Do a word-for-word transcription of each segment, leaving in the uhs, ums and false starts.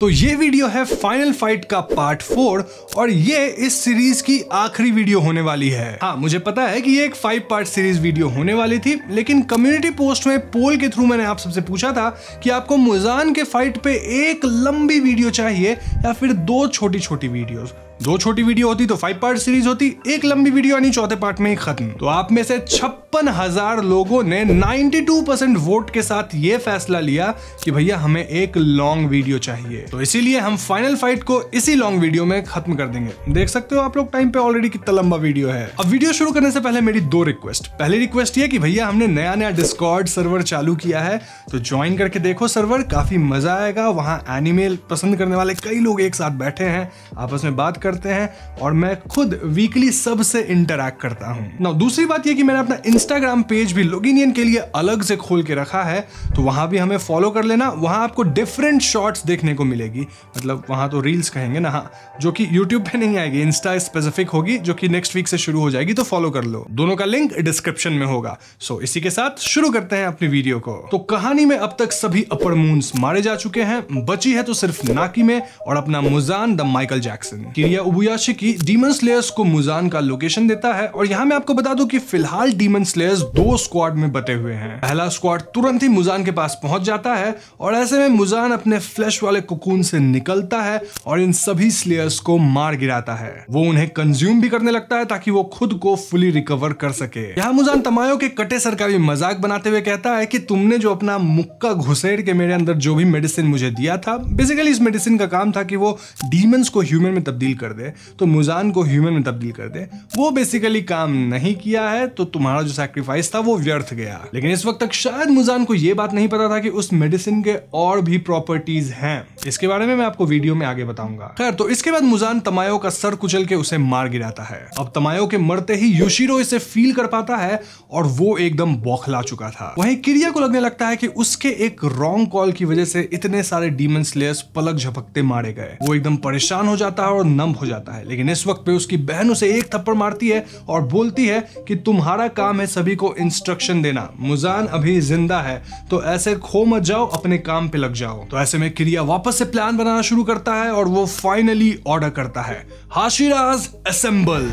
तो ये वीडियो है फाइनल फाइट का पार्ट फोर और ये इस सीरीज की आखिरी वीडियो होने वाली है। हाँ, मुझे पता है कि ये एक फाइव पार्ट सीरीज वीडियो होने वाली थी, लेकिन कम्युनिटी पोस्ट में पोल के थ्रू मैंने आप सबसे पूछा था कि आपको मुजान के फाइट पे एक लंबी वीडियो चाहिए या फिर दो छोटी छोटी वीडियोस। दो छोटी वीडियो होती तो फाइव पार्ट सीरीज होती, एक लंबी वीडियो यानी चौथे पार्ट में ही खत्म। तो आप में से छप्पन हजार लोगों ने बानवे परसेंट वोट के साथ ये फैसला लिया कि भैया हमें एक लॉन्ग वीडियो चाहिए, तो इसीलिए हम फाइनल फाइट को इसी लॉन्ग वीडियो में खत्म कर देंगे। देख सकते हो आप लोग टाइम पे ऑलरेडी कितना लंबा वीडियो है। अब वीडियो शुरू करने से पहले मेरी दो रिक्वेस्ट। पहली रिक्वेस्ट ये कि भैया हमने नया नया डिस्कॉर्ड सर्वर चालू किया है, तो ज्वाइन करके देखो सर्वर, काफी मजा आएगा। वहाँ एनिमे पसंद करने वाले कई लोग एक साथ बैठे हैं, आपस में बात करते हैं और मैं खुद वीकली सब से इंटरैक्ट करता हूं। नाउ दूसरी बात ये कि मैंने अपना इंस्टाग्राम पेज भी लॉगिनियन के लिए अलग से खोल के रखा है, तो वहां भी हमें फॉलो कर लेना। वहां आपको डिफरेंट शॉर्ट्स देखने को मिलेगी, मतलब वहां तो रील्स कहेंगे ना, हाँ, जो कि यूट्यूब पे नहीं आएगी, इंस्टा स्पेसिफिक होगी, जो कि नेक्स्ट वीक से शुरू हो जाएगी, तो फॉलो कर लो। दोनों का लिंक डिस्क्रिप्शन में होगा। सो इसी के साथ शुरू करते हैं अपनी वीडियो को। तो कहानी में अब तक सभी अपर मून्स मारे जा चुके हैं, बची है तो सिर्फ नाकिमे और अपना Muzan the Michael Jackson. Kiriya Ubuyashiki demon slayers को मुजान का लोकेशन देता है और यहाँ मैं आपको बता दूं कि फिलहाल डीमन स्लेयर्स दो स्क्वाड में बटे हुए हैं। पहला स्क्वाड तुरंत ही मुजान के पास पहुंच जाता है और ऐसे में मुजान अपने फ्लैश वाले कोकून से निकलता है और इन सभी स्लेयर्स को मार गिराता है। वो उन्हें कंज्यूम भी करने लगता है ताकि वो खुद को फुली रिकवर कर सके। यहाँ मुजान तमायो के कटे सर का भी मजाक बनाते हुए कहता है कि तुमने जो अपना मुक्का घुसेड़ के मेरे अंदर जो भी मेडिसिन मुझे दिया था, बेसिकली इस मेडिसिन का काम था कि वो डीमंस को ह्यूमन में तब्दील कर दे, तो मुजान को ह्यूमन में तब्दील कर दे, वो बेसिकली काम नहीं किया है, तो तुम्हारा जो सैक्रिफाइस था वो व्यर्थ गया। लेकिन इस वक्त तक शायद मुजान को ये बात नहीं पता था कि उस मेडिसिन के और भी प्रॉपर्टीज हैं। इसके बारे में मैं आपको वीडियो में आगे बताऊंगा। खैर, तो इसके बाद मुजान तमायो का सर कुचल के उसे मार गिराता है। अब तमायो के मरते ही युशिरो इसे फील कर पाता है और वो एकदम बौखला चुका था। वहीं किरिया को लगने लगता है कि उसके एक रॉन्ग कॉल की वजह से इतने सारे डीमन स्लेयर्स पलक झपकते मारे गए। वो एकदम परेशान हो जाता है और नम हो जाता है। लेकिन इस वक्त पे उसकी बहन उसे एक थप्पड़ मारती है और बोलती है कि तुम्हारा काम है सभी को इंस्ट्रक्शन देना, मुजान अभी जिंदा है, तो ऐसे खो मत जाओ, अपने काम पे लग जाओ। तो ऐसे में किरिया वापस से प्लान बनाना शुरू करता है और वो फाइनली ऑर्डर करता है, हाशिराज असेंबल।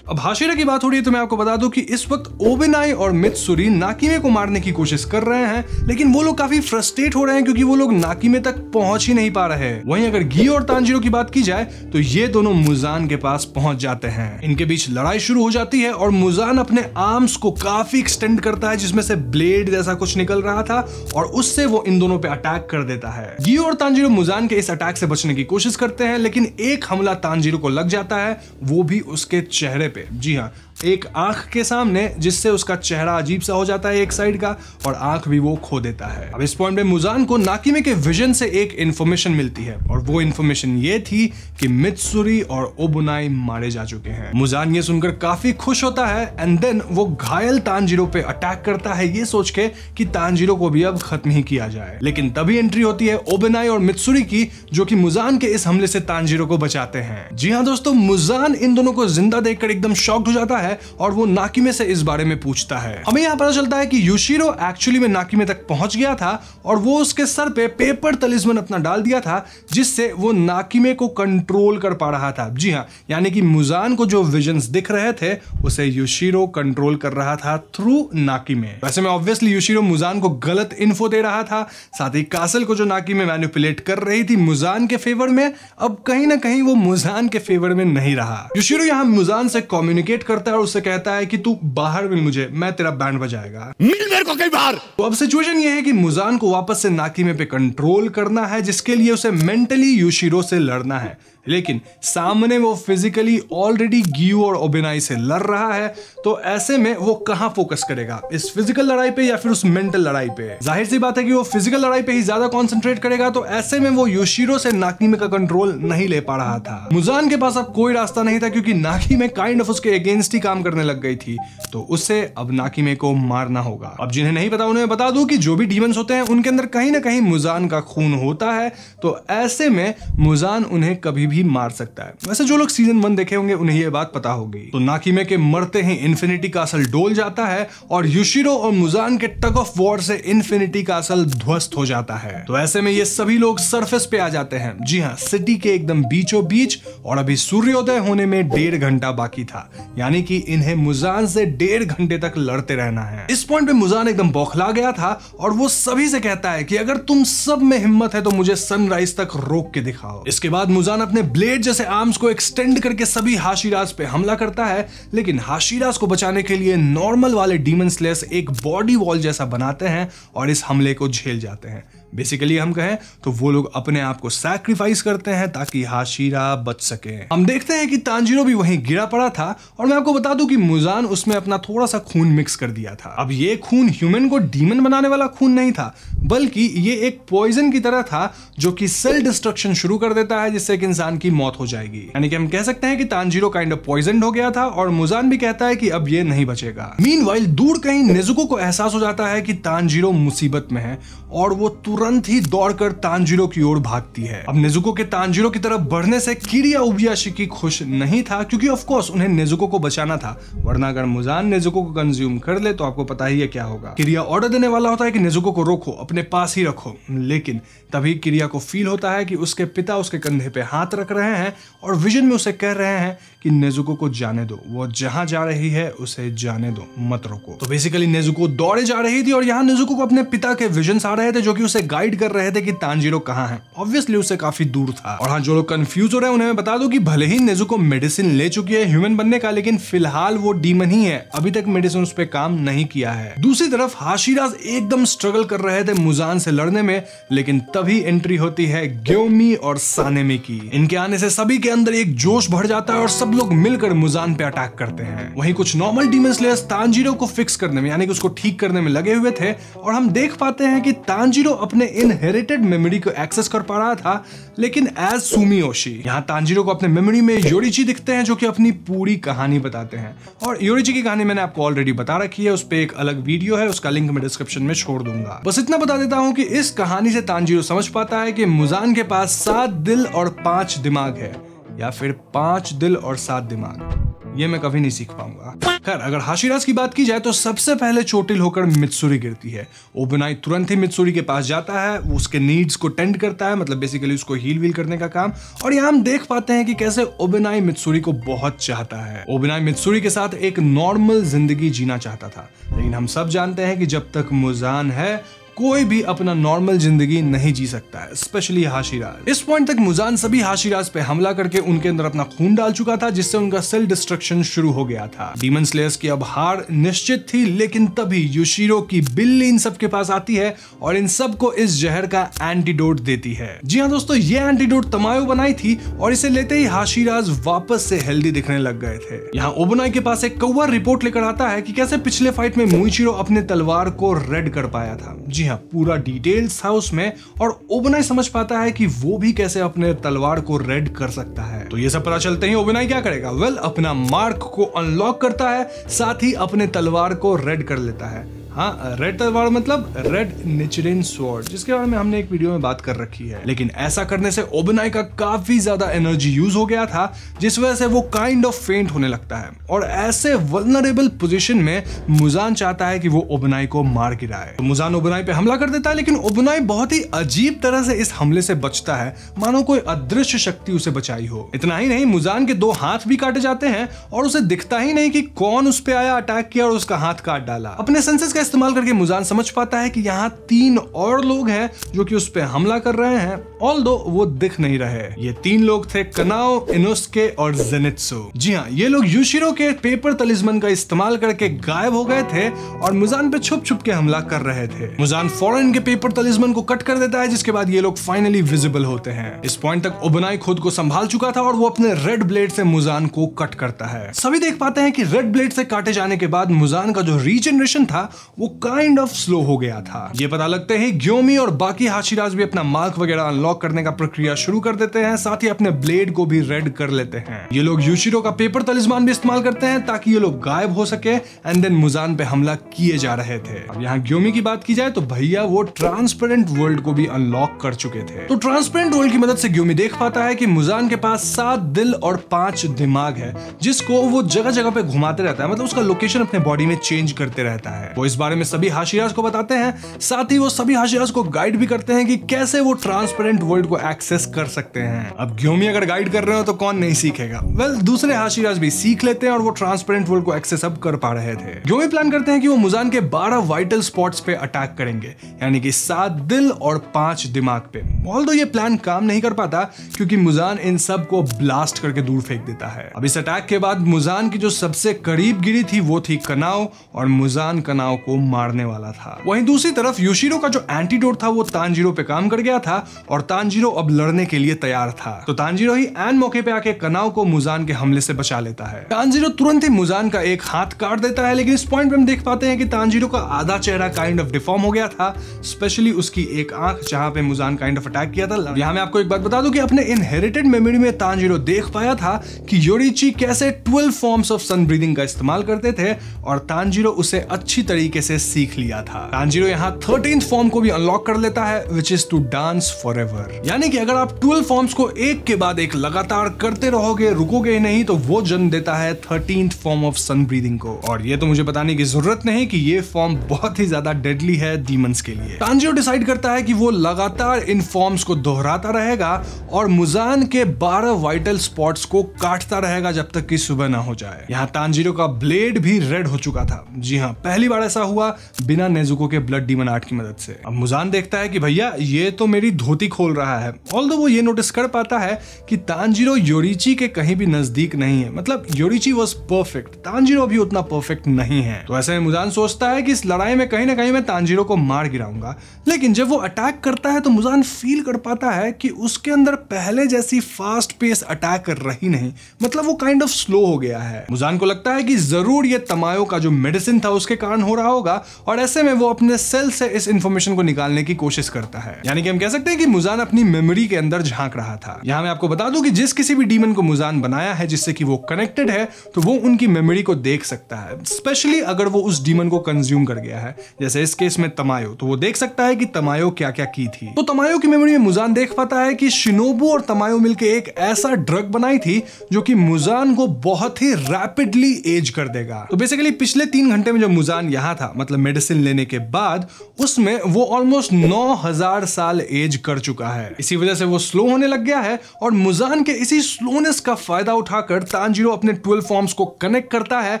अब हाशिरा की बात हो रही है तो मैं आपको बता दूं कि इस वक्त ओबेनाई और मित्सुरी नाकिमे को मारने की कोशिश कर रहे हैं, लेकिन वो लोग काफी फ्रस्ट्रेट हो रहे हैं क्योंकि वो लोग नाकिमे तक पहुंच ही नहीं पा रहे हैं। वहीं अगर गियू और तांजिरो की बात की जाए तो ये दोनों मुजान के पास पहुंच जाते हैं। इनके बीच लड़ाई शुरू हो जाती है और मुजान अपने आर्म्स को काफी एक्सटेंड करता है, जिसमें से ब्लेड जैसा कुछ निकल रहा था, और उससे वो इन दोनों पे अटैक कर देता है। गियू और तांजिरो मुजान के इस अटैक से बचने की कोशिश करते हैं, लेकिन एक हमला तांजिरो को लग जाता है, वो भी उसके चेहरे पे। जी हाँ, एक आंख के सामने, जिससे उसका चेहरा अजीब सा हो जाता है एक साइड का, और आंख भी वो खो देता है। अब इस पॉइंट पे मुजान को नाकिमे के विजन से एक इंफॉर्मेशन मिलती है और वो इंफॉर्मेशन ये थी कि मित्सुरी और ओबुनाई मारे जा चुके हैं। मुजान ये सुनकर काफी खुश होता है एंड देन वो घायल तांजिरो पे अटैक करता है, ये सोच के कि तांजिरो को भी अब खत्म ही किया जाए। लेकिन तभी एंट्री होती है ओबुनाई और मित्सुरी की, जो की मुजान के इस हमले से तांजिरो को बचाते हैं। जी हाँ दोस्तों, मुजान इन दोनों को जिंदा देखकर एकदम शॉक्ड हो जाता है और वो नाकिमे से इस बारे में पूछता है। हमें यहाँ पता चलता है कि युशिरो एक्चुअली में नाकिमे तक पहुंच गया था और वो उसके सर पे पेपर तलिस्मन अपना डाल दिया था, जिससे वो नाकिमे को कंट्रोल कर पा रहा था। जी हाँ, यानी कि मुजान को जो विजन्स दिख रहे थे उसे युशिरो कंट्रोल कर रहा था थ्रू नाकिमे। वैसे में ऑब्वियसली युशिरो मुजान को गलत इन्फो दे रहा था, साथ ही कासल को जो नाकिमे मैनिपुलेट कर रही थी मुजान के फेवर में, अब कहीं ना कहीं वो मुजान के फेवर में नहीं रहा। युशिरो यहाँ मुजान से कम्युनिकेट करता है और उससे कहता है कि तू बाहर मिल, मुझे, मैं तेरा बैंड बजाएगा, मिल मेरे को कहीं बाहर। तो अब सिचुएशन ये है कि मुजान को वापस से नाकिमे पे कंट्रोल करना है, जिसके लिए उसे मेंटली युशिरो से लड़ना है, लेकिन सामने वो फिजिकली ऑलरेडी गियू और ओबेनाई से लड़ रहा है, तो ऐसे में वो कहां फोकस करेगा, इस फिजिकल लड़ाई पे या फिर उस मेंटल लड़ाई पे? जाहिर सी बात है कि वो फिजिकल लड़ाई पे ही ज्यादा कॉन्सेंट्रेट करेगा, तो ऐसे में वो युशिरो से नाकिमे का कंट्रोल नहीं ले पा रहा था। मुजान के पास अब कोई रास्ता नहीं था क्योंकि नाकिमे काइंड ऑफ उसके अगेंस्ट ही काम करने लग गई थी, तो उससे अब नाकिमे को मारना होगा। अब जिन्हें नहीं पता उन्हें बता दूं कि जो भी डीमंस होते हैं उनके अंदर कहीं ना कहीं मुजान का खून होता है, तो ऐसे में मुजान उन्हें कभी भी मार सकता है। वैसे जो लोग सीजन वन देखे होंगे उन्हें ये बात पता होगी। तो नाकिमे के मरते ही इन्फिनिटी कासल डोल जाता है और युशिरो और मुजान के टग ऑफ वॉर से इन्फिनिटी कासल ध्वस्त हो जाता है। तो ऐसे में ये सभी लोग सरफेस पे आ जाते हैं, जी हाँ, सिटी के एकदम बीचों बीच, और अभी सूर्योदय होने में डेढ़ घंटा बाकी था, यानी कि इन्हें मुजान से डेढ़ घंटे तक लड़ते रहना है। इस पॉइंट पे मुजान एकदम बौखला गया था और वो सभी से कहता है कि अगर तुम सब में हिम्मत है तो मुझे सनराइज तक रोक के दिखाओ। इसके बाद मुजान अपने ब्लेड जैसे आर्म्स को एक्सटेंड करके सभी हाशिराज पे हमला करता है, लेकिन हाशिराज को बचाने के लिए नॉर्मल वाले डीमन स्लेयर्स एक बॉडी वॉल जैसा बनाते हैं और इस हमले को झेल जाते हैं। बेसिकली हम कहें तो वो लोग अपने आप को सैक्रिफाइस करते हैं ताकि हाशिरा बच सके। हम देखते हैं कि तांजिरो भी वहीं गिरा पड़ा था और मैं आपको बता दूं कि मुजान उसमें अपना थोड़ा सा खून मिक्स कर दिया था। अब ये खून ह्यूमन को डीमन बनाने वाला खून नहीं था, बल्कि ये एक पॉइजन की तरह था जो कि सेल डिस्ट्रक्शन शुरू कर देता है, जिससे कि इंसान की मौत हो जाएगी। यानी कि हम कह सकते हैं कि तांजिरो काइंड ऑफ पॉइजन हो गया था और मुजान भी कहता है कि अब ये नहीं बचेगा। मीनवाइल दूर कहीं नेजुको को एहसास हो जाता है कि तांजिरो मुसीबत में है और वो तुरंत ही दौड़कर तांजिरो की ओर भागती है। अब नेजुको के तांजिरो की तरफ बढ़ने से किरिया उबियाशिकी खुश नहीं था, क्योंकि ऑफ कोर्स उन्हें नेजुको को बचाना था, वरना अगर मुजान नेजुको को कंज्यूम कर ले तो आपको पता ही है क्या होगा। किरिया ऑर्डर देने वाला होता है कि नेजुको को रोको, अपने पास ही रखो, लेकिन तभी किरिया को फील होता है कि उसके पिता उसके कंधे पे हाथ रख रहे हैं और विजन में उसे कह रहे हैं कि नेजुको को जाने दो, वो जहां जा रही है उसे जाने दो, मत रोको। तो बेसिकली नेजुको दौड़े जा रही थी और यहाँ नेजुको को अपने पिता के विजन्स आ रहे थे जो कि उसे गाइड कर रहे थे कि तांजिरो कहाँ है। ऑब्वियसली उसे काफी दूर था। और हाँ, जो लोग कंफ्यूज हो रहे हैं उन्हें मैं बता दूं कि भले ही नेजुको मेडिसिन ले चुकी है ह्यूमन बनने का, लेकिन फिलहाल वो डीमन ही है, अभी तक मेडिसिन उस पे काम नहीं किया है। दूसरी तरफ हाशिराज एकदम स्ट्रगल कर रहे थे मुजान से लड़ने में, लेकिन तभी एंट्री होती है ग्योमी और सानेमी की। इनके आने से सभी के अंदर एक जोश भर जाता है और सब लोग मिलकर मुजान पे अटैक करते हैं। वहीं कुछ नॉर्मल डीमन स्लेयर्स तांजिरो को फिक्स करने में, यानी कि उसको ठीक करने में लगे हुए थे, और हम देख पाते हैं कि तांजिरो अपने इनहेरिटेड मेमोरी को एक्सेस कर पा रहा था, लेकिन एज सुमियोशी। यहाँ तांजिरो को अपने मेमोरी में योरिची दिखते हैं जो कि अपनी पूरी कहानी बताते हैं, और योरिची की कहानी मैंने आपको ऑलरेडी बता रखी है, उस पे एक अलग वीडियो है, उसका लिंक मैं डिस्क्रिप्शन में छोड़ दूंगा। बस इतना बता देता हूँ कि इस कहानी से तांजिरो समझ पाता है कि मुजान के पास सात दिल और पांच दिमाग है, या फिर पांच दिल और सात दिमाग, ये मैं कभी नहीं सीख पाऊंगा। खैर, अगर हाशिराज की बात की जाए तो सबसे पहले चोटिल होकर मित्सुरी गिरती है। ओबनाई तुरंत ही मित्सुरी के पास जाता है, वो उसके नीड्स को टेंड करता है, मतलब बेसिकली उसको हील व्हील करने का काम। और यहाँ हम देख पाते हैं कि कैसे ओबनाई मित्सुरी को बहुत चाहता है। ओबनाई मित्सुरी के साथ एक नॉर्मल जिंदगी जीना चाहता था, लेकिन हम सब जानते हैं कि जब तक मुजान है कोई भी अपना नॉर्मल जिंदगी नहीं जी सकता है, स्पेशली हाशिराज। इस पॉइंट तक मुजान सभी हाशिराज पे हमला करके उनके अंदर अपना खून डाल चुका था, जिससे उनका सेल डिस्ट्रक्शन शुरू हो गया था। डीमन स्लेयर्स की अब हार निश्चित थी, लेकिन तभी युशिरो की बिल्ली इन सब के पास आती है और इन सबको इस जहर का एंटीडोट देती है। जी हाँ दोस्तों, ये एंटीडोट तमायो बनाई थी और इसे लेते ही हाशिराज वापस से हेल्दी दिखने लग गए थे। यहाँ ओबनाई के पास एक कौवा रिपोर्ट लेकर आता है कि कैसे पिछले फाइट में मुइचिरो अपने तलवार को रेड कर पाया था। जी हाँ, पूरा डिटेल्स था उसमें, और ओबनाई समझ पाता है कि वो भी कैसे अपने तलवार को रेड कर सकता है। तो ये सब पता चलते ही ओबनाई क्या करेगा? वेल, अपना मार्क को अनलॉक करता है, साथ ही अपने तलवार को रेड कर लेता है। हाँ, रेड तलवार मतलब रेड निचिरिन स्वॉर्ड, जिसके बारे में हमने एक वीडियो में बात कर रखी है। लेकिन ऐसा करने से ओबनाई का काफी ज्यादा एनर्जी यूज हो गया था, जिस वजह से वो काइंड ऑफ फेंट होने लगता है, और ऐसे वल्नरेबल पोजीशन में मुजान चाहता है कि वो ओबनाई को मार गिराए। तो मुजान ओबनाई पे हमला कर देता है, लेकिन ओबनाई बहुत ही अजीब तरह से इस हमले से बचता है, मानो कोई अदृश्य शक्ति उसे बचाई हो। इतना ही नहीं, मुजान के दो हाथ भी काटे जाते हैं और उसे दिखता ही नहीं कि कौन उस पे आया, अटैक किया और उसका हाथ काट डाला। अपने सेंसेस इस्तेमाल करके मुजान समझ पाता है कि यहाँ तीन और लोग हैं जो कि उस पे हमला कर रहे हैं, ऑल्दो वो दिख नहीं रहे। ये तीन लोग थे कनाओ, इनोसुके और ज़ेनित्सु। जी हाँ, ये लोग युशिरो के पेपर तलिस्मन का इस्तेमाल करके गायब हो गए थे और मुजान पे छुप छुप के हमला कर रहे थे। मुजान फौरन इनके पेपर तलिस्मन को कट कर देता है, जिसके बाद ये लोग फाइनली विजिबल होते हैं। इस पॉइंट तक ओबनाई खुद को संभाल चुका था और वो अपने रेड ब्लेड से मुजान को कट करता है। सभी देख पाते हैं कि रेड ब्लेड से काटे जाने के बाद मुजान का जो रीजनरेशन था वो काइंड ऑफ स्लो हो गया था। ये पता लगते ही ग्योमी और बाकी हाशिराज भी अपना मार्क वगैरह अनलॉक करने का प्रक्रिया शुरू कर देते हैं, साथ ही अपने ब्लेड को भी रेड कर लेते हैं। ये लोग युशिरो का पेपर तलिस्मान भी इस्तेमाल करते हैं ताकि ये लोग गायब हो सके। एंड देन मुजान पे हमला किए जा रहे थे। अब यहाँ ग्योमी की बात की जाए तो भैया वो ट्रांसपेरेंट वर्ल्ड को भी अनलॉक कर चुके थे। तो ट्रांसपेरेंट वर्ल्ड की मदद से ग्योमी देख पाता है कि मुजान के पास सात दिल और पांच दिमाग है, जिसको वो जगह जगह पे घुमाते रहता है, मतलब उसका लोकेशन अपने बॉडी में चेंज करते रहता है। वो इस बारे में सभी हाशिराज को बताते हैं, साथ ही वो सभी हाशिराज को गाइड भी करते हैं कि कैसे वो ट्रांसपेरेंट वर्ल्ड को एक्सेस कर सकते हैं। अब ग्योमी अगर गाइड कर रहे हो तो कौन नहीं सीखेगा। वेल well, दूसरे हाशिराज भी सीख लेते हैं और वो ट्रांसपेरेंट वर्ल्ड को एक्सेस अप कर पा रहे थे। ग्योमी प्लान करते हैं कि वो मुजान के बारह वाइटल स्पॉट्स पे अटैक करेंगे, यानी कि सात दिल और पांच दिमाग पे। ऑल्दो ये प्लान काम नहीं कर पाता क्योंकि मुजान इन सब को ब्लास्ट करके दूर फेंक देता है। अब इस अटैक के बाद मुजान की जो सबसे करीब गिरी थी वो थी कनाओ, और मुजान कनाओ को मारने वाला था। वहीं दूसरी तरफ युशिरो का जो एंटीडोट था वो तांजिरो पे काम कर गया था और तांजिरो अब लड़ने के लिए तैयार था। तो तांजिरो ही एन मौके पे आके कनाओ को मुजान के हमले से बचा लेता है। तांजिरो तुरंत ही मुजान का एक हाथ काट देता है, लेकिन इस पॉइंट पे हम देख पाते हैं कि तांजिरो का आधा चेहरा काइंड ऑफ डिफॉर्म हो गया था, स्पेशली उसकी एक आंख जहां पे मुजान काइंड ऑफ अटैक किया था। यहाँ मैं आपको एक बात बता दूं कि अपने इनहेरिटेड मेमोरी में तांजिरो देख पाया था कि योरिची कैसे twelve forms of sun breathing का इस्तेमाल करते थे और तांजिरो उसे अच्छी तरीके से सीख लिया था। तांजिरो यहाँ थर्टीन्थ फॉर्म को भी अनलॉक कर लेता है, which is to dance forever, यानी कि अगर आप ट्वेल्व फॉर्म्स को एक के बाद एक लगातार करते रहोगे, रुकोगे नहीं, तो वो जन्म देता है thirteenth form of sun breathing को। और ये तो मुझे बताने की जरूरत नहीं कि ये फॉर्म बहुत ही ज्यादा डेडली है डीमंस के लिए। तांजिरो डिसाइड करता है कि वो लगातार इन फॉर्म्स को दोहराता रहेगा और मुजान के बारह वाइटल स्पॉट्स को काटता रहेगा जब तक कि सुबह ना हो जाए। यहाँ तांजिरो का ब्लेड भी रेड हो चुका था। जी हाँ, पहली बार ऐसा हुआ बिना नेजुको के ब्लड डीमन आर्ट की मदद से। अब मुजान देखता है कि भैया ये तो मेरी धोती खोल रहा है। ऑल्दो वो ये नोटिस कर पाता है कि तांजिरो योरिची के कहीं भी नजदीक नहीं है, मतलब योरिची वाज परफेक्ट, तांजिरो भी उतना परफेक्ट नहीं है। तो ऐसे में मुजान सोचता है कि इस लड़ाई में कहीं ना कहीं मैं तांजिरो को मार गिराऊंगा। लेकिन जब वो अटैक करता है तो मुजान फील कर पाता है कि उसके अंदर पहले जैसी फास्ट पेस अटैक रही नहीं, मतलब वो काइंड ऑफ स्लो हो गया है। मुजान को लगता है कि जरूर ये तमायो का जो मेडिसिन था उसके कारण हो रहा होगा, और ऐसे में वो अपने सेल से इस इंफॉर्मेशन को निकालने की कोशिश करता है, यानी कि हम कह सकते हैं कि मुजान अपनी मेमोरी के अंदर झांक रहा था। यहाँ मैं आपको बता दूं कि जिस किसी भी डीमन को मुजान बनाया है जिससे कि वो कनेक्टेड है, तो वो उनकी मेमोरी को देख सकता है, स्पेशली अगर वो उस डीमन को कंज्यूम कर गया है, जैसे इस केस में तमायो, तो वो देख सकता है कि तमायो क्या क्या की थी। तो तमायो की मेमोरी में मुजान देख पाता है कि शिनोबू और तमायो मिलकर एक ऐसा ड्रग बनाई थी जो कि मुजान को बहुत ही रैपिडली एज कर देगा। तो बेसिकली पिछले तीन घंटे में जो मुजान यहाँ था, मतलब मेडिसिन लेने के बाद, उसमें वो ऑलमोस्ट नौ हज़ार साल एज कर चुका है। इसी वजह से वो स्लो होने लग गया है और मुजान के इसी स्लोनेस का फायदा उठाकर तांजिरो अपने ट्वेल्व फॉर्म्स को कनेक्ट करता है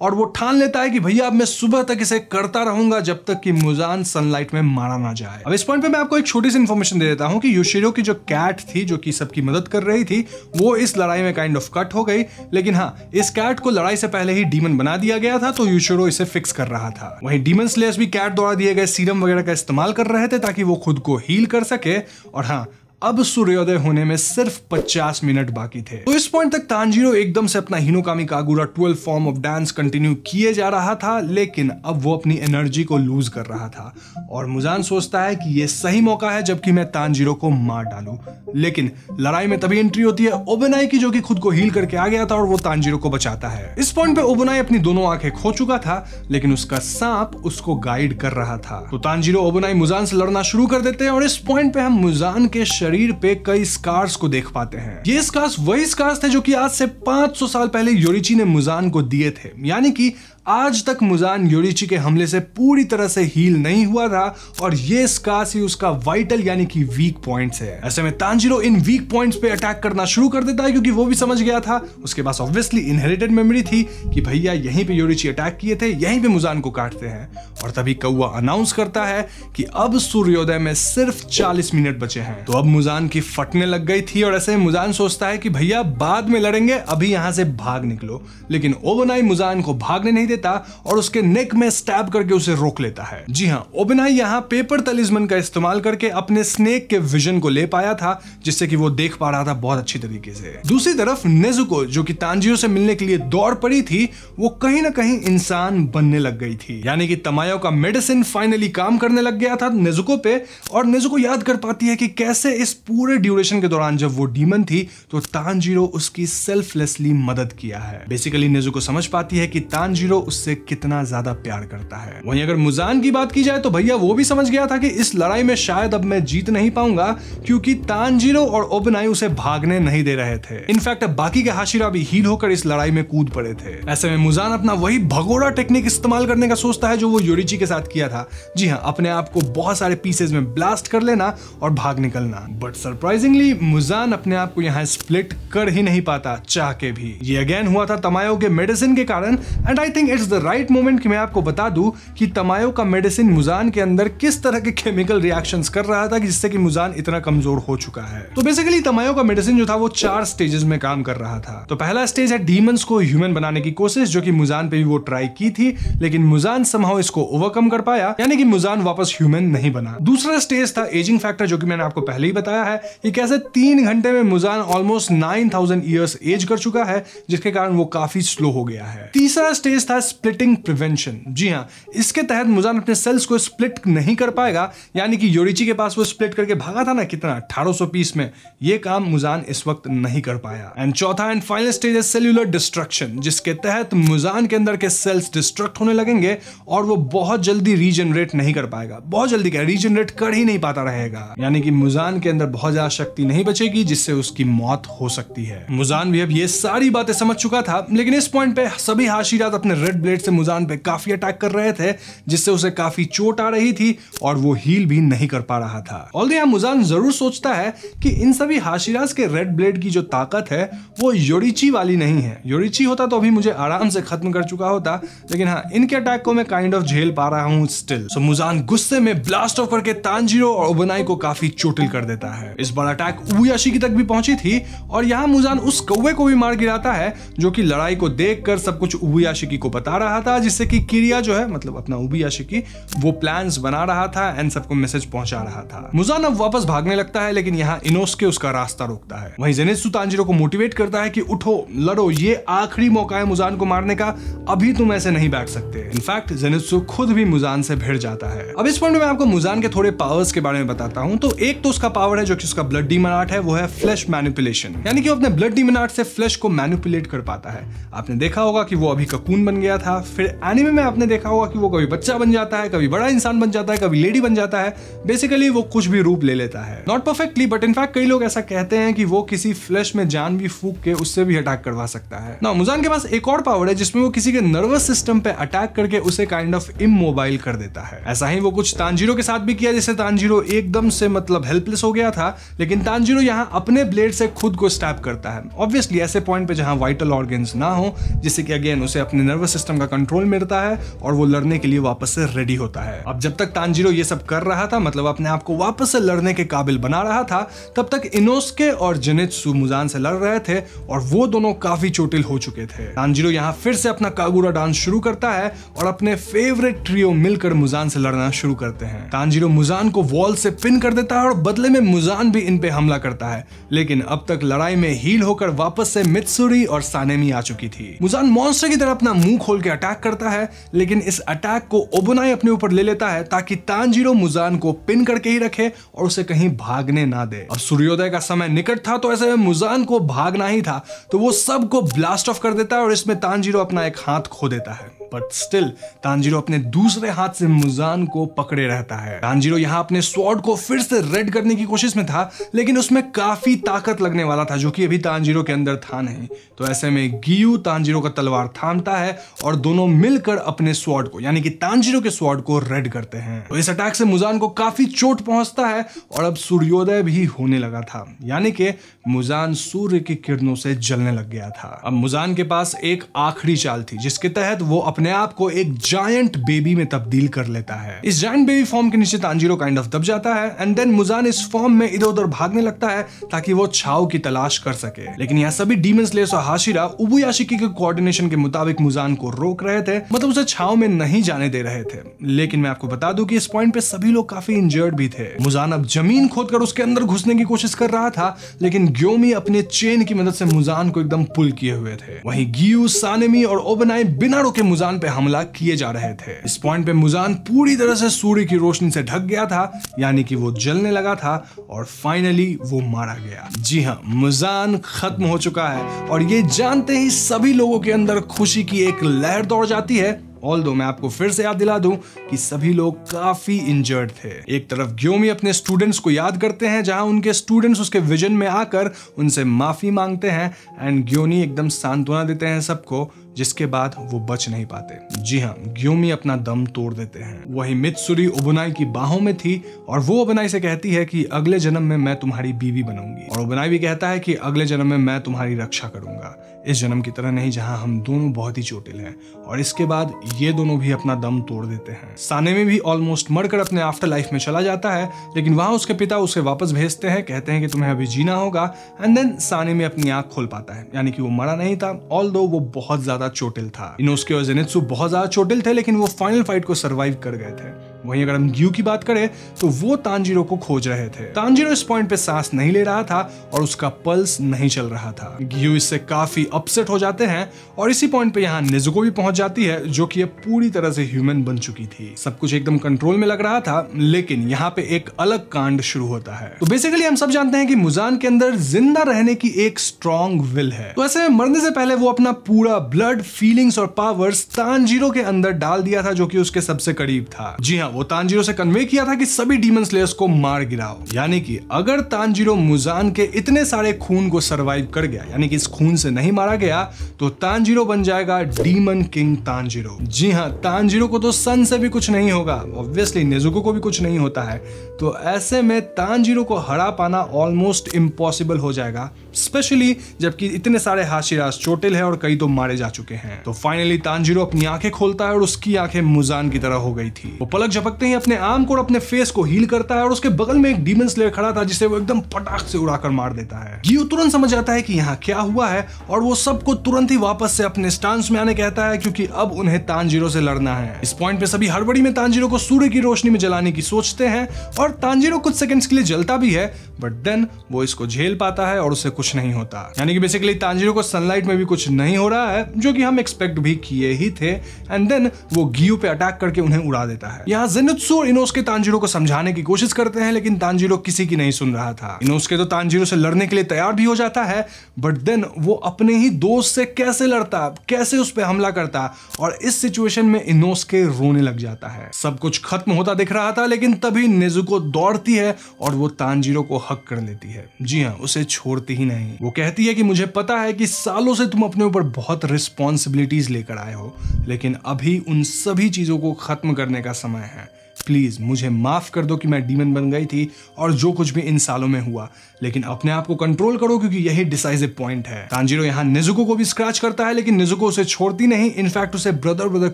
और वो ठान लेता है कि भैया अब मैं सुबह तक इसे करता रहूंगा जब तक कि मुजान सनलाइट में मारा ना जाए। अब इस पॉइंट पे मैं आपको एक छोटी सी इन्फॉर्मेशन दे देता हूँ कि युशिरो की जो कैट थी जो कि सबकी मदद कर रही थी, वो इस लड़ाई में काइंड ऑफ कट हो गई। लेकिन हाँ, इस कैट को लड़ाई से पहले ही डीमन बना दिया गया था, तो युशिरो इसे फिक्स कर रहा था। वहीं डीमन स्लेयर्स भी कैट द्वारा दिए गए सीरम वगैरह का इस्तेमाल कर रहे थे ताकि वो खुद को हील कर सके। और हाँ, अब सूर्योदय होने में सिर्फ पचास मिनट बाकी थे। तो इस पॉइंट तक तांजिरो एकदम से अपना Hinokami Kagura twelve form of dance continue किए जा रहा था, लेकिन अब वो अपनी एनर्जी को लूज कर रहा था और मुजान सोचता है कि ये सही मौका है जबकि मैं तांजिरो को मार डालूं। लेकिन लड़ाई में तभी एंट्री होती है ओबनाई की, जो कि खुद को हील करके आ गया था और वो तांजिरो को बचाता है। इस पॉइंट पे ओबनाई अपनी दोनों आंखें खो चुका था, लेकिन उसका सांप उसको गाइड कर रहा था। तो तांजिरो ओबनाई मुजान से लड़ना शुरू कर देते हैं और इस पॉइंट पे हम मुजान के शरीर पे कई स्कार्स को देख पाते हैं। ये स्कार्स वही स्कार्स थे जो कि आज से पाँच सौ साल पहले योरिची ने मुजान को दिए थे, यानी कि आज तक मुजान योरिची के हमले से पूरी तरह से हील नहीं हुआ था और ये स्कार्स ही उसका वाइटल यानी कि वीक पॉइंट्स है। ऐसे में तांजिरो इन वीक पॉइंट्स पे अटैक करना शुरू कर देता है क्योंकि वो भी समझ गया था, उसके पास ऑब्वियसली इनहेरिटेड मेमोरी थी कि भैया यहीं पे योरिची अटैक किए थे, यहीं पे मुजान को काटते हैं। और तभी कौआ अनाउंस करता है कि अब सूर्योदय में सिर्फ चालीस मिनट बचे हैं। तो अब मुजान की फटने लग गई थी और ऐसे में मुजान सोचता है कि भैया बाद में लड़ेंगे, अभी यहाँ से भाग निकलो। लेकिन ओबनाई मुजान को भागने नहीं देता लेता और उसके नेक में स्टैब करके उसे रोक लेता है। जी हाँ, ओबनाई यहाँ पेपर तलिस्मन का इस्तेमाल करके अपने स्नेक के विजन को ले पाया था, जिससे कि वो देख पा रहा था बहुत अच्छी तरीके से। दूसरी तरफ नेजुको, जो कि तांजिरो से मिलने के लिए दौड़ पड़ी थी, वो कहीं ना कहीं इंसान बनने लग गई थी। यानी कि तमायो का मेडिसिन फाइनली काम करने लग गया था नेजुको पे, और नेजुको याद कर पाती है कि कैसे इस पूरे ड्यूरेशन के दौरान जब वो डीमन थी तो तांजिरो उसकी सेल्फलेसली मदद किया है। बेसिकली नेजुको समझ पाती है कि तांजिरो उससे कितना ज्यादा प्यार करता है। वहीं अगर मुजान की बात की जाए तो भैया वो भी समझ गया था कि इस लड़ाई में शायद अब मैं जीत नहीं पाऊंगा, क्योंकि तांजिरो और ओबनाई उसे भागने नहीं दे रहे थे। इनफैक्ट अब बाकी के हाशिरा भी हील होकर इस लड़ाई में कूद पड़े थे। ऐसे में मुजान अपना वही भगोड़ा टेक्निक इस्तेमाल करने का सोचता है जो वो योरिची के साथ किया था। जी हाँ, अपने आप को बहुत सारे पीसेज में ब्लास्ट कर लेना और भाग निकलना। बट सरप्राइजिंगली मुजान अपने आप को यहाँ स्प्लिट कर ही नहीं पाता, चाह के भी। ये अगेन हुआ था तमायो के मेडिसिन के कारण, and I think it's the right moment कि मैं आपको बता दूं कि तमायो का मेडिसिन मुजान के अंदर किस तरह के केमिकल रिएक्शंस कर रहा था, जिससे कि मुजान इतना कमजोर हो चुका है। तो बेसिकली तमायो का मेडिसिन जो था वो चार स्टेजेस में काम कर रहा था। तो पहला स्टेज है डीमंस को ह्यूमन बनाने की कोशिश, जो कि मुजान पे भी वो ट्राई की थी, लेकिन मुजान समहाउ इसको ओवरकम कर पाया, यानी कि मुजान वापस ह्यूमन नहीं बना। दूसरा स्टेज था एजिंग फैक्टर, जो कि मैंने आपको पहले ही बताया है कि कैसे तीन घंटे में Muzan almost nine thousand years age कर चुका है, जिसके कारण वो काफी स्लो हो गया है। तीसरा स्टेज था स्प्लिटिंग प्रिवेंशन। जी हाँ, इसके तहत मुजान अपने सेल्स को स्प्लिट नहीं कर पाएगा, यानी कि योरिची के पास वो स्प्लिट करके भागा था ना कितना अठारह सौ पीस में, ये काम मुजान इस वक्त नहीं कर पाया। एंड चौथा एंड फाइनल स्टेज है सेल्यूलर डिस्ट्रक्शन, जिसके तहत मुजान के अंदर के सेल्स डिस्ट्रक्ट होने लगेंगे और वो बहुत जल्दी रीजनरेट नहीं कर पाएगा। बहुत जल्दी क्या, रीजनरेट कर ही नहीं पाता रहेगा, यानी कि मुजान के अंदर बहुत ज्यादा शक्ति नहीं बचेगी, जिससे उसकी मौत हो सकती है। मुजान भी अब ये सारी बातें समझ चुका था, लेकिन इस पॉइंट पे सभी हाशिरात अपने रेड ब्लेड से मुजान पे काफी अटैक कर रहे थे, जिससे उसे काफी चोट आ रही थी और वो हील भी नहीं कर पा रहा था। ऑल्दो यहाँ मुजान जरूर सोचता है कि इन सभी हाशिरास के रेड ब्लेड की जो ताकत है वो योरिची वाली नहीं है। योरिची होता तो अभी मुझे आराम से खत्म कर चुका होता, लेकिन हाँ, इनके अटैक को मैं काइंड ऑफ झेल पा रहा हूँ स्टिल। सो मुजान गुस्से में ब्लास्ट ऑफ करके तांजिरो और ओबनाई को काफी चोटिल कर देता है। इस बार अटैक उबुयाशिकी तक भी पहुंची थी और यहाँ मुजान उस कौवे को भी मार गिराता है, जो कि लड़ाई को देखकर सब कुछ उबुयाशिकी को बता रहा था, जिससे कि किरिया जो है, मतलब अपना उबुयाशिकी, वो प्लान्स बना रहा था एंड सबको मैसेज पहुंचा रहा था। मुजान अब वापस भागने लगता है, लेकिन यहाँ इनोसुके उसका रास्ता रोकता है। वहीं ज़ेनित्सु तांजिरो को मोटिवेट करता है कि उठो, लड़ो, ये आखिरी मौका है मुजान को मारने का, अभी तुम ऐसे नहीं बैठ सकते। इनफैक्ट ज़ेनित्सु खुद भी मुजान से भिड़ जाता है। अब इस पॉइंट में मैं आपको मुजान के थोड़े पावर्स के बारे में बताता हूँ। तो एक तो उसका पावर है जो कि उसका ब्लड डीमन आर्ट है, वो है फ्लैश मैनिपुलेशन, यानी कि वो अपने ब्लड डीमन आर्ट से फ्लैश को मैनिपुलेट कर पाता है। आपने देखा होगा कि वो अभी ककून बन गया था, फिर एनिमे में आपने देखा होगा कि वो कभी बच्चा बन जाता है, कभी बड़ा इंसान बन जाता है, कभी लेडी बन जाता है। बेसिकली वो कुछ भी रूप ले लेता है, नॉट परफेक्टली, बट इनफैक्ट कई लोग ऐसा कहते हैं कि वो किसी फ्लैश में जान भी फूंक के उससे भी अटैक करवा सकता है। ना, मुजान के पास एक और पावर है जिसमें वो किसी के नर्वस सिस्टम पे अटैक करके उसे काइंड ऑफ इमोबाइल कर देता है। ऐसा ही वो कुछ तांजिरो के साथ भी किया, जिससे तांजिरो एकदम से मतलब हेल्पलेस हो गया था, लेकिन तांजिरो यहाँ अपने ब्लेड से खुद को स्टैब करता है, ऑब्वियसली ऐसे पॉइंट पे जहाँ वाइटल ऑर्गन्स ना हो, जिससे कि अगेन उसे अपने नर्वस सिस्टम का कंट्रोल मिलता है और वो लड़ने के लिए वापस से रेडी होता है। अब जब तक तांजिरो ये सब कर रहा था, मतलब अपने आप को वापस से लड़ने के काबिल बना रहा था, तब तक इनोसुके और ज़ेनित्सु मुजान से लड़ रहे थे और वो दोनों काफी चोटिल हो चुके थे। तांजिरो यहाँ फिर से अपना कागुरा डांस शुरू करता है और अपने फेवरेट ट्रियो मिलकर मुजान से लड़ना शुरू करते हैं। तांजिरो मुजान को वॉल से पिन कर देता है और बदले में मुजान भी इन पे हमला करता है, लेकिन अब तक लड़ाई में हील होकर वापस से मित्सुरी और सानेमी आ चुकी थी। मुजान मॉन्स्टर की तरह अपना मुंह खोल के अटैक करता है, लेकिन इस अटैक को ओबनाई अपने ऊपर ले लेता है ताकि तांजिरो मुजान को पिन करके ही रखे और उसे कहीं भागने ना दे। अब सूर्योदय का समय निकट था, तो ऐसे में मुजान को भागना ही था, तो वो सबको ब्लास्ट ऑफ कर देता है और इसमें तांजिरो अपना एक हाथ खो देता है। बट स्टिल तांजिरो अपने दूसरे हाथ से मुजान को पकड़े रहता है। तांजिरो यहाँ अपने स्वॉर्ड को फिर से रेड करने की कोशिश में था, लेकिन उसमें काफी ताकत लगने वाला था जो कि अभी तांजिरो के अंदर था नहीं। तो ऐसे में गियू तांजिरो का तलवार थामता है और दोनों मिलकर अपने स्वॉर्ड को, यानी कि तांजिरो के स्वॉर्ड को रेड करते हैं। तो इस अटैक से मुजान को काफी चोट पहुंचता है और अब सूर्योदय भी होने लगा था, यानी कि मुजान सूर्य की किरणों से जलने लग गया था। अब मुजान के पास एक आखिरी चाल थी, जिसके तहत वो अपने आप को एक जायंट बेबी में तब्दील कर लेता है। इस जायंट बेबी फॉर्म के नीचे तांजिरो काइंड ऑफ दब जाता है एंड देन मुजान इस फॉर्म में इधर उधर भागने लगता है ताकि वो छाव की तलाश कर सके। लेकिन यहाँ सभी डीमन स्लेयर्स और हाशिरा उबुयाशिकी के कोऑर्डिनेशन के मुताबिक मुजान को रोक रहे थे, मतलब उसे छाव में नहीं जाने दे रहे थे। लेकिन मैं आपको बता दूं कि इस पॉइंट पे सभी लोग काफी इंजर्ड भी थे। मुजान अब जमीन खोदकर उसके अंदर घुसने की कोशिश कर रहा था, लेकिन ग्योमी अपने चेन की मदद से मुजान को एकदम पुल किए हुए थे। वहीं गियू, सानेमी और ओबनाई बिना रुके मुजान पे हमला किए जा रहे थे। इस पॉइंट पे मुजान पूरी तरह से सूर्य की रोशनी से ढक गया था, यानी कि वो जलने लगा था और फाइनली वो मारा गया। जी हाँ, मुजान खत्म हो चुका है और ये जानते ही सभी लोगों के अंदर खुशी की एक लहर दौड़ जाती है। ऑल्दो मैं आपको फिर से याद दिला दूं कि सभी लोग काफी इंजर्ड थे। एक तरफ ग्योमी अपने स्टूडेंट्स को याद करते हैं, जहां उनके स्टूडेंट्स उसके विजन में आकर उनसे माफी मांगते हैं एंड ग्योनी एकदम सांत्वना देते हैं सबको, जिसके बाद वो बच नहीं पाते। जी हाँ, ग्योमी अपना दम तोड़ देते हैं। वहीं मित्सुरी ओबनाई की बाहों में थी और वो ओबनाई से कहती है कि अगले जन्म में मैं तुम्हारी बीवी बनूंगी, और ओबनाई भी कहता है कि अगले जन्म में मैं तुम्हारी रक्षा करूंगा, इस जन्म की तरह नहीं जहाँ हम दोनों बहुत ही चोटिल हैं। और इसके बाद ये दोनों भी अपना दम तोड़ देते हैं। सानेमी भी ऑलमोस्ट मरकर अपने आफ्टर लाइफ में चला जाता है, लेकिन वहां उसके पिता उसे वापस भेजते हैं, कहते हैं कि तुम्हें अभी जीना होगा। एंड देन सानेमी अपनी आंख खोल पाता है, यानी कि वो मरा नहीं था, ऑल्दो वो बहुत ज्यादा चोटिल था। इनोसुके और जेनित्सु बहुत ज्यादा चोटिल थे, लेकिन वो फाइनल फाइट को सर्वाइव कर गए थे। वहीं अगर हम गियू की बात करें तो वो तांजिरो को खोज रहे थे। तांजिरो इस पॉइंट पे सांस नहीं ले रहा था और उसका पल्स नहीं चल रहा था। गियू इससे काफी अपसेट हो जाते हैं और इसी पॉइंट पे यहाँ नेजुको भी पहुंच जाती है, जो कि अब पूरी तरह से ह्यूमन बन चुकी थी। सब कुछ एकदम कंट्रोल में लग रहा था, लेकिन यहाँ पे एक अलग कांड शुरू होता है। तो बेसिकली हम सब जानते हैं कि मुजान के अंदर जिंदा रहने की एक स्ट्रॉन्ग विल है, तो ऐसे मरने से पहले वो अपना पूरा ब्लड, फीलिंग्स और पावर्स तांजिरो के अंदर डाल दिया था, जो कि उसके सबसे करीब था। जी हाँ, वो तांजिरो से कन्वे किया था कि सभी डीमन स्लेयर्स को मार गिराओ, यानी कि अगर तांजिरो मुजान के इतने सारे खून को सरवाइव कर गया, यानी कि इस खून से नहीं मारा गया, तो तांजिरो बन जाएगा डीमन किंग तांजिरो। जी हाँ, तांजिरो को तो सन से भी कुछ नहीं होगा, ऑब्वियसली नेजुको को भी कुछ नहीं होता है, तो ऐसे में तांजिरो को हरा पाना ऑलमोस्ट इम्पॉसिबल हो जाएगा, स्पेशली जबकि इतने सारे हाशिरास चोटिल है और कई तो मारे जा चुके हैं। तो फाइनली तांजिरो अपनी आंखें खोलता है और उसकी आंखें मुजान की तरह हो गई थी। वो पलक झपकते ही अपने आर्म को और अपने फेस को हील करता है और उसके बगल में एक डीमन स्लेयर खड़ा था, जिसे वो एकदम पटाख से उड़ाकर मार देता है। गियू तुरंत समझ जाता है कि यहाँ क्या हुआ है और वो सबको तुरंत ही वापस से अपने स्टांस में आने कहता है, क्योंकि अब उन्हें तांजिरो से लड़ना है। इस पॉइंट पे सभी हड़बड़ी में तांजिरो को सूर्य की रोशनी में जलाने की सोचते हैं और तांजिरो कुछ सेकंड्स के लिए जलता भी है, बट देन वो इसको झेल पाता है और उसे कुछ नहीं होता। यानी कि बेसिकली तांजिरो को सनलाइट में भी कुछ नहीं हो रहा है, जो कि हम एक्सपेक्ट भी किए ही थे। एंड देन वो गियू पे अटैक करके उन्हें उड़ा देता है। यहाँ ज़ेनित्सु और इनोसुके तांजिरो को समझाने की कोशिश करते हैं, लेकिन तांजिरो किसी की नहीं सुन रहा था। इनोसुके तो तांजिरो से लड़ने के लिए तैयार भी हो जाता है, बट देन वो अपने ही दोस्त से कैसे लड़ता, कैसे उस पर हमला करता, और इस सिचुएशन में इनोसुके रोने लग जाता है। सब कुछ खत्म होता दिख रहा था, लेकिन तभी नेजुको दौड़ती है और वो तांजिरो को हक कर लेती है। जी हाँ, उसे छोड़ती ही नहीं। वो कहती है कि मुझे पता है कि सालों से तुम अपने ऊपर बहुत रिस्पॉन्सिबिलिटीज लेकर आए हो, लेकिन अभी उन सभी चीजों को खत्म करने का समय है। प्लीज मुझे माफ कर दो कि मैं डीमन बन गई थी और जो कुछ भी इन सालों में हुआ, लेकिन अपने आप को कंट्रोल करो, क्योंकि यही डिसाइसिव पॉइंट है। तांजिरो यहाँ नेजुको को भी स्क्रैच करता है, लेकिन नेजुको उसे छोड़ती नहीं, इनफैक्ट उसे ब्रदर ब्रदर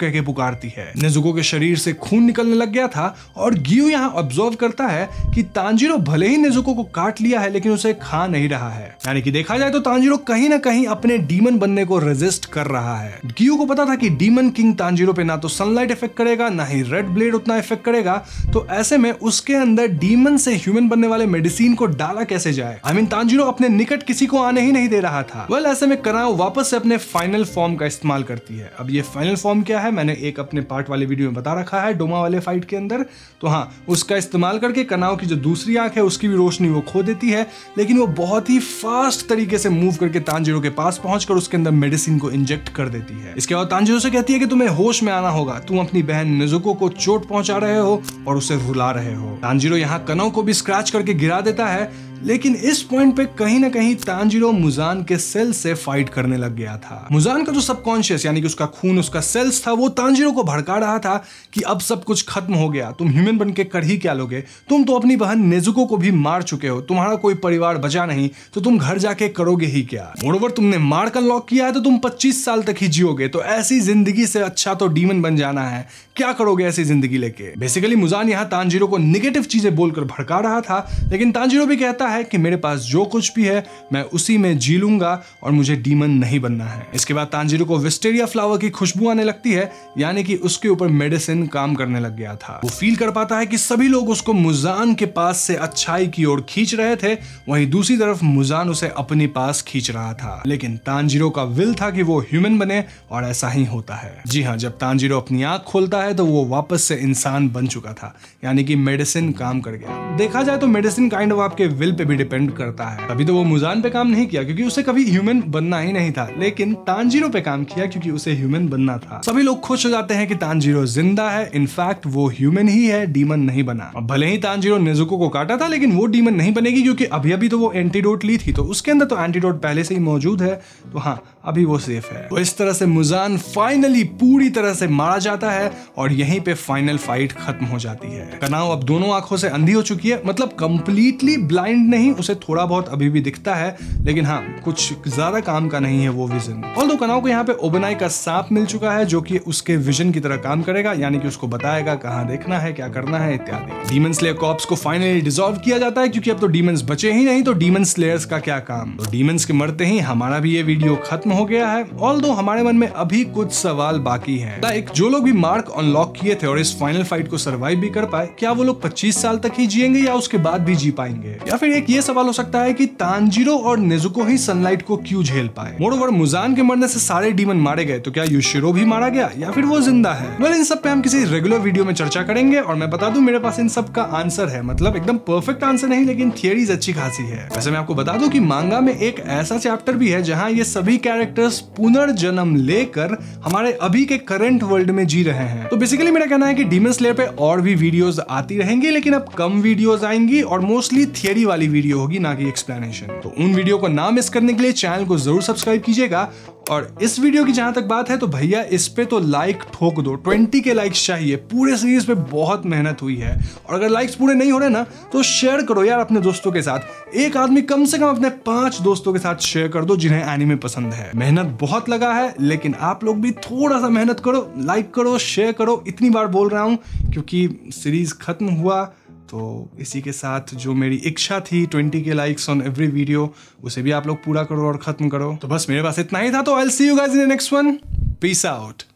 कहके पुकारती है। नेजुको के शरीर से खून निकलने लग गया था और गियू यहाँ ऑब्जर्व करता है कि तांजिरो भले ही नेजुको को काट लिया है, लेकिन उसे खा नहीं रहा है। यानी कि देखा जाए तो तांजिरो कहीं ना कहीं अपने डीमन बनने को रेजिस्ट कर रहा है। गियू को पता था कि डीमन किंग तांजिरो पे ना तो सनलाइट इफेक्ट करेगा, ना ही रेड ब्लेड उतना इफेक्ट करेगा, तो ऐसे में उसके अंदर डीमन से ह्यूमन बनने वाले मेडिसिन को डाला कैसे जाए। आई मीन तांजिरो अपने निकट किसी को आने ही नहीं दे रहा था। वेल ऐसे में कनाओ वापस से अपने फाइनल फॉर्म का इस्तेमाल करती है। अब ये फाइनल फॉर्म क्या है, मैंने एक अपने पार्ट वाले वीडियो में बता रखा है, डोमा वाले फाइट के अंदर। तो हाँ, उसका इस्तेमाल करके कनाओ की जो दूसरी आंख है उसकी भी रोशनी वो खो देती है, लेकिन वो बहुत ही फास्ट तरीके से मूव करके तांजिरो के पास पहुंचकर उसके अंदर मेडिसिन को इंजेक्ट कर देती है। इसके बाद तांजिरो से कहती है कि तुम्हें होश में आना होगा, तुम अपनी बहन नेजुको को चोट पहुंचा रहे हो और उसे रुला रहे हो। तांजिरो यहाँ कनाओ को भी स्क्रैच करके गिरा देता है, लेकिन इस पॉइंट पे कहीं ना कहीं तांजिरो मुजान के सेल से फाइट करने लग गया था। मुजान का जो सबकॉन्शियस, यानी कि उसका खून, उसका सेल्स था, वो तांजिरो को भड़का रहा था कि अब सब कुछ खत्म हो गया, तुम ह्यूमन बनके कर ही क्या लोगे, तुम तो अपनी बहन नेजुको को भी मार चुके हो, तुम्हारा कोई परिवार बचा नहीं, तो तुम घर जाके करोगे ही क्या। मोरओवर तुमने मार का लॉक किया है तो तुम पच्चीस साल तक ही जियोगे, तो ऐसी जिंदगी से अच्छा तो डीमन बन जाना है, क्या करोगे ऐसी जिंदगी लेके। बेसिकली मुजान यहाँ तांजिरो को निगेटिव चीजें बोलकर भड़का रहा था, लेकिन तांजिरो भी कहता है है कि मेरे पास जो कुछ भी है मैं उसी में जी लूंगा और मुझे डीमन नहीं बनना है। इसके बाद तांजिरो को विस्टेरिया फ्लावर की खुशबू आने लगती है, यानी कि उसके ऊपर मेडिसिन काम करने लग गया था। वो फील कर पाता है कि सभी लोग उसको मुजान के पास से अच्छाई की ओर खींच रहे थे, वहीं दूसरी तरफ मुजान उसे अपने पास खींच रहा था। लेकिन तांजिरो का विल था कि वो ह्यूमन बने और ऐसा ही होता है। जी हाँ, जब तांजिरो अपनी आंख खोलता है तो वो वापस से इंसान बन चुका था, यानी कि मेडिसिन काम कर गया। देखा जाए तो मेडिसिन काइंड ऑफ आपके विल पे भी डिपेंड करता है। तभी तो वो मुजान पे काम नहीं किया क्योंकि उसे कभी ह्यूमन बनना ही नहीं था, लेकिन तांजिरो पे काम किया क्योंकि उसे ह्यूमन बनना था। सभी लोग खुश हो जाते हैं कि तांजिरो जिंदा है, इनफैक्ट वो ह्यूमन ही है, डीमन नहीं बना। और भले ही तांजिरो नेजुको को काटा था लेकिन वो डीमन नहीं बनेगी क्योंकि अभी अभी तो वो एंटीडोट ली थी, तो उसके अंदर तो एंटीडोट पहले से ही मौजूद है, तो हाँ अभी वो सेफ है। तो इस तरह से मुजान फाइनली पूरी तरह से मारा जाता है और यहीं पे फाइनल फाइट खत्म हो जाती है। कनाओ अब दोनों आंखों से अंधी हो चुकी है, मतलब कंप्लीटली ब्लाइंड नहीं, उसे थोड़ा बहुत अभी भी दिखता है, लेकिन हाँ कुछ ज्यादा काम का नहीं है वो विजन। ऑल्दो कनाओ को यहाँ पे ओबनाई का सांप मिल चुका है जो कि उसके विजन की तरह काम करेगा, यानी कि उसको बताएगा कहाँ देखना है, क्या करना है इत्यादि। डीमन स्लेयर कॉर्प्स को फाइनली डिसॉल्व किया जाता है क्योंकि अब तो डीमंस बचे ही नहीं, तो डीमन स्लेयर्स का क्या काम। तो डीमंस के मरते ही हमारा भी ये वीडियो खत्म हो गया है, ऑल्दो हमारे मन में अभी कुछ सवाल बाकी है। लाइक जो लोग भी मार्क अनलॉक किए थे और इस फाइनल फाइट को सर्वाइव भी कर पाए, क्या वो लोग पच्चीस साल तक ही जिएंगे या उसके बाद भी जी पाएंगे? या फिर एक ये सवाल हो सकता है कि तांजिरो और नेजुको ही सनलाइट को क्यों झेल पाए? मोरओवर मुजान के मरने से सारे डीमन मारे गए, तो क्या युशिरो भी मारा गया या फिर वो जिंदा है? वेल well, इन सब पे हम किसी रेगुलर वीडियो में चर्चा करेंगे। और मैं बता दूं मेरे पास इन सब का आंसर है, मतलब एकदम परफेक्ट आंसर नहीं लेकिन थियरीज अच्छी खासी है। वैसे मैं आपको बता दूं कि मांगा में एक ऐसा चैप्टर भी है जहाँ ये सभी कैरेक्टर्स पुनर्जन्म लेकर हमारे अभी के करंट वर्ल्ड में जी रहे हैं। तो बेसिकली मेरा कहना है कि डीमन स्लेयर पे और भी वीडियोस आती रहेंगी, लेकिन अब कम वीडियोस आएंगी और मोस्टली थियरी वाली वीडियो होगी, ना कि एक्सप्लेनेशन। तो उन वीडियो को ना मिस करने के लिए चैनल को जरूर सब्सक्राइब कीजिएगा। और इस वीडियो की जहां तक बात है तो भैया इस पे तो लाइक ठोक दो, बीस के लाइक्स चाहिए, पूरे सीरीज पे बहुत मेहनत हुई है। और अगर लाइक्स पूरे नहीं हो रहे ना तो शेयर करो यार अपने दोस्तों के साथ, एक आदमी कम से कम अपने पांच दोस्तों के साथ शेयर कर दो जिन्हें एनीमे पसंद है। मेहनत बहुत लगा है, लेकिन आप लोग भी थोड़ा सा मेहनत करो, लाइक करो, शेयर करो। इतनी बार बोल रहा हूं क्योंकि सीरीज खत्म हुआ, तो इसी के साथ जो मेरी इच्छा थी बीस के लाइक्स ऑन एवरी वीडियो, उसे भी आप लोग पूरा करो और खत्म करो। तो बस मेरे पास इतना ही था, तो I will see you guys in the next one. Peace out.